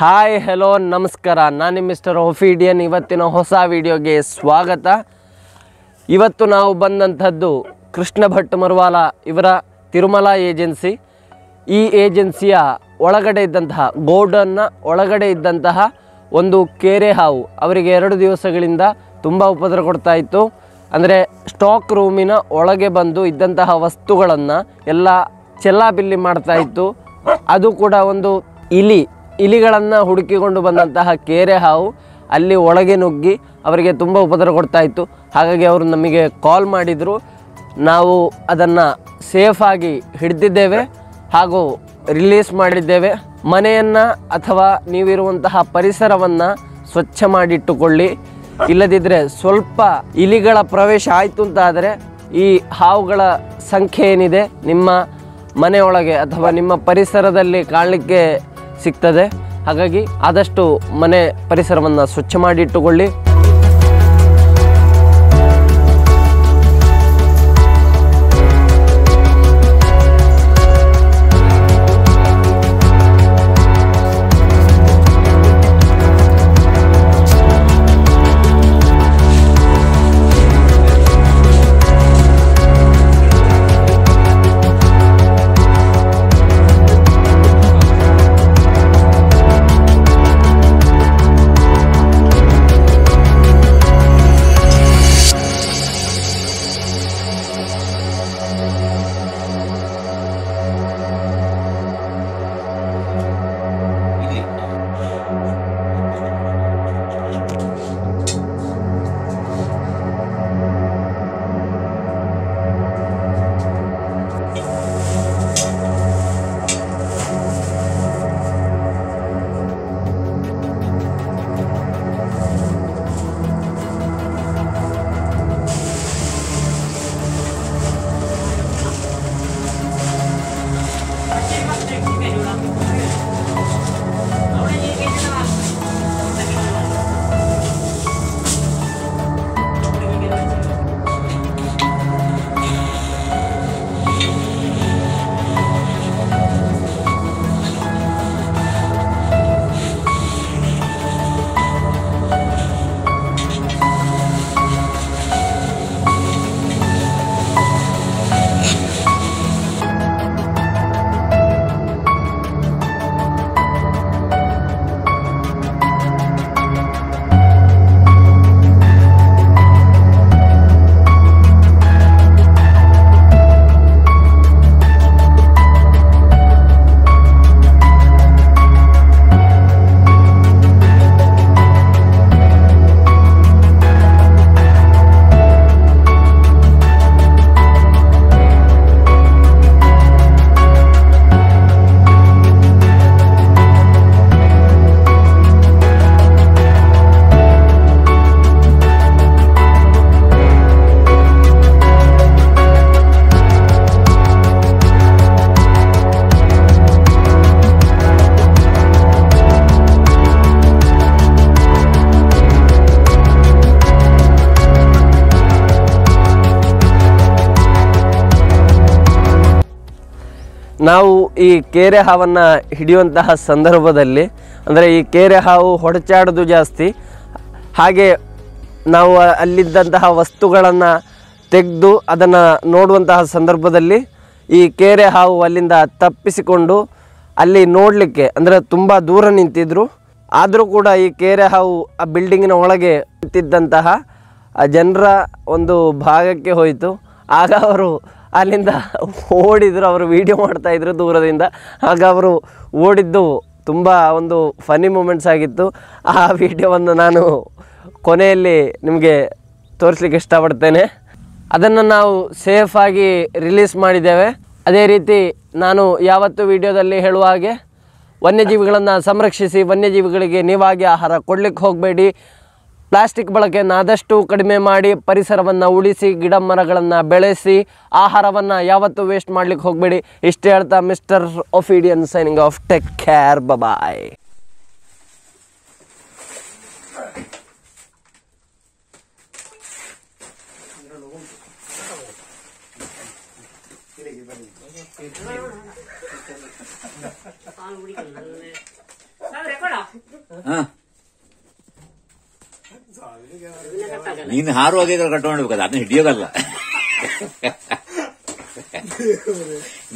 Hi hello ನಮಸ್ಕಾರ, ನಾನು mister ಒಫಿಡಿಯನ್. ಇವತ್ತಿನ ಹೊಸ ವಿಡಿಯೋಗೆ ಸ್ವಾಗತ. ಇವತ್ತು ನಾವು ಬಂದಂಥದ್ದು ಕೃಷ್ಣ ಭಟ್ ಮರ್ವಾಲ ಇವರ ತಿರುಮಲ ಏಜೆನ್ಸಿ. ಈ ಏಜೆನ್ಸಿಯ ಒಳಗಡೆ ಇದ್ದಂತಹ ಗೋಡನ್ನ ಒಳಗಡೆ ಇದ್ದಂತಹ ಒಂದು ಕೇರೆ ಹಾವು ಅವರಿಗೆ 2 ದಿವಸಗಳಿಂದ ತುಂಬ ಉಪದ್ರ ಕೊಡ್ತಾ ಇತ್ತು. ಅಂದರೆ ಸ್ಟಾಕ್ ರೂಮಿನ ಒಳಗೆ ಬಂದು ಇದ್ದಂತಹ ವಸ್ತುಗಳನ್ನು ಎಲ್ಲ ಚೆಲ್ಲಾಬಿಲ್ಲಿ ಮಾಡ್ತಾ ಇತ್ತು. ಅದು ಕೂಡ ಒಂದು ಇಲಿಗಳನ್ನು ಹುಡುಕಿಕೊಂಡು ಬಂದಂತಹ ಕೇರೆ ಹಾವು ಅಲ್ಲಿ ಒಳಗೆ ನುಗ್ಗಿ ಅವರಿಗೆ ತುಂಬ ಉಪದ್ರ ಕೊಡ್ತಾ ಇತ್ತು. ಹಾಗಾಗಿ ಅವರು ನಮಗೆ ಕಾಲ್ ಮಾಡಿದರು. ನಾವು ಅದನ್ನು ಸೇಫಾಗಿ ಹಿಡಿದಿದ್ದೇವೆ ಹಾಗೂ ರಿಲೀಸ್ ಮಾಡಿದ್ದೇವೆ. ಮನೆಯನ್ನು ಅಥವಾ ನೀವಿರುವಂತಹ ಪರಿಸರವನ್ನು ಸ್ವಚ್ಛ ಮಾಡಿಟ್ಟುಕೊಳ್ಳಿ. ಇಲ್ಲದಿದ್ದರೆ ಸ್ವಲ್ಪ ಇಲಿಗಳ ಪ್ರವೇಶ ಆಯಿತು ಅಂತಾದರೆ ಈ ಹಾವುಗಳ ಸಂಖ್ಯೆ ಏನಿದೆ ನಿಮ್ಮ ಮನೆಯೊಳಗೆ ಅಥವಾ ನಿಮ್ಮ ಪರಿಸರದಲ್ಲಿ ಕಾಣಲಿಕ್ಕೆ ಸಿಗ್ತದೆ. ಹಾಗಾಗಿ ಆದಷ್ಟು ಮನೆ ಪರಿಸರವನ್ನು ಸ್ವಚ್ಛ ಮಾಡಿಟ್ಟುಕೊಳ್ಳಿ. ನಾವು ಈ ಕೇರೆ ಹಾವನ್ನು ಹಿಡಿಯುವಂತಹ ಸಂದರ್ಭದಲ್ಲಿ ಅಂದರೆ ಈ ಕೇರೆ ಹಾವು ಹೊಡೆಚಾಡೋದು ಜಾಸ್ತಿ. ಹಾಗೆ ನಾವು ಅಲ್ಲಿದ್ದಂತಹ ವಸ್ತುಗಳನ್ನು ತೆಗೆದು ಅದನ್ನು ನೋಡುವಂತಹ ಸಂದರ್ಭದಲ್ಲಿ ಈ ಕೇರೆ ಹಾವು ಅಲ್ಲಿಂದ ತಪ್ಪಿಸಿಕೊಂಡು ಅಲ್ಲಿ ನೋಡಲಿಕ್ಕೆ ಅಂದರೆ ತುಂಬ ದೂರ ನಿಂತಿದ್ದರು. ಆದರೂ ಕೂಡ ಈ ಕೇರೆ ಹಾವು ಆ ಬಿಲ್ಡಿಂಗಿನ ಒಳಗೆ ನಿಂತಿದ್ದಂತಹ ಜನರ ಒಂದು ಭಾಗಕ್ಕೆ ಹೋಯಿತು. ಆಗ ಅವರು ಅಲ್ಲಿಂದ ಓಡಿದ್ರು. ಅವರು ವೀಡಿಯೋ ಮಾಡ್ತಾಯಿದ್ರು ದೂರದಿಂದ. ಆಗ ಅವರು ಓಡಿದ್ದು ತುಂಬ ಒಂದು ಫನಿ ಮೂಮೆಂಟ್ಸ್ ಆಗಿತ್ತು. ಆ ವಿಡಿಯೋವನ್ನು ನಾನು ಕೊನೆಯಲ್ಲಿ ನಿಮಗೆ ತೋರಿಸ್ಲಿಕ್ಕೆ ಇಷ್ಟಪಡ್ತೇನೆ. ಅದನ್ನು ನಾವು ಸೇಫಾಗಿ ರಿಲೀಸ್ ಮಾಡಿದ್ದೇವೆ. ಅದೇ ರೀತಿ ನಾನು ಯಾವತ್ತು ವಿಡಿಯೋದಲ್ಲಿ ಹೇಳುವ ಹಾಗೆ ವನ್ಯಜೀವಿಗಳನ್ನು ಸಂರಕ್ಷಿಸಿ, ವನ್ಯಜೀವಿಗಳಿಗೆ ನೀವಾಗಿ ಆಹಾರ ಕೊಡಲಿಕ್ಕೆ ಹೋಗಬೇಡಿ, ಪ್ಲಾಸ್ಟಿಕ್ ಬಳಕೆಯನ್ನು ಆದಷ್ಟು ಕಡಿಮೆ ಮಾಡಿ, ಪರಿಸರವನ್ನು ಉಳಿಸಿ, ಗಿಡ ಮರಗಳನ್ನು ಬೆಳೆಸಿ, ಆಹಾರವನ್ನು ಯಾವತ್ತೂ ವೇಸ್ಟ್ ಮಾಡಲಿಕ್ಕೆ ಹೋಗಬೇಡಿ. ಇಷ್ಟೇ ಹೇಳ್ತಾ mister ಒಫಿಡಿಯನ್ signing off. Take care, bye. ನೀನು ಹಾರುವ ಗೆಗಳು ಕಟ್ಕೊಂಡು ಹೋಗ್ಬೇಕು, ಅದನ್ನ ಹಿಡಿಯೋದಲ್ಲ.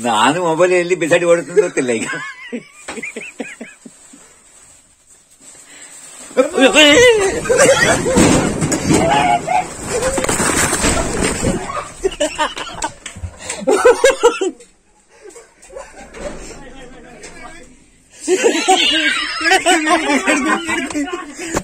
ನಾನು ಮೊಬೈಲ್ ಎಲ್ಲಿ ಬಿಸಾಡಿ ಓಡುತ್ತಂತ ಗೊತ್ತಿಲ್ಲ. ಈಗ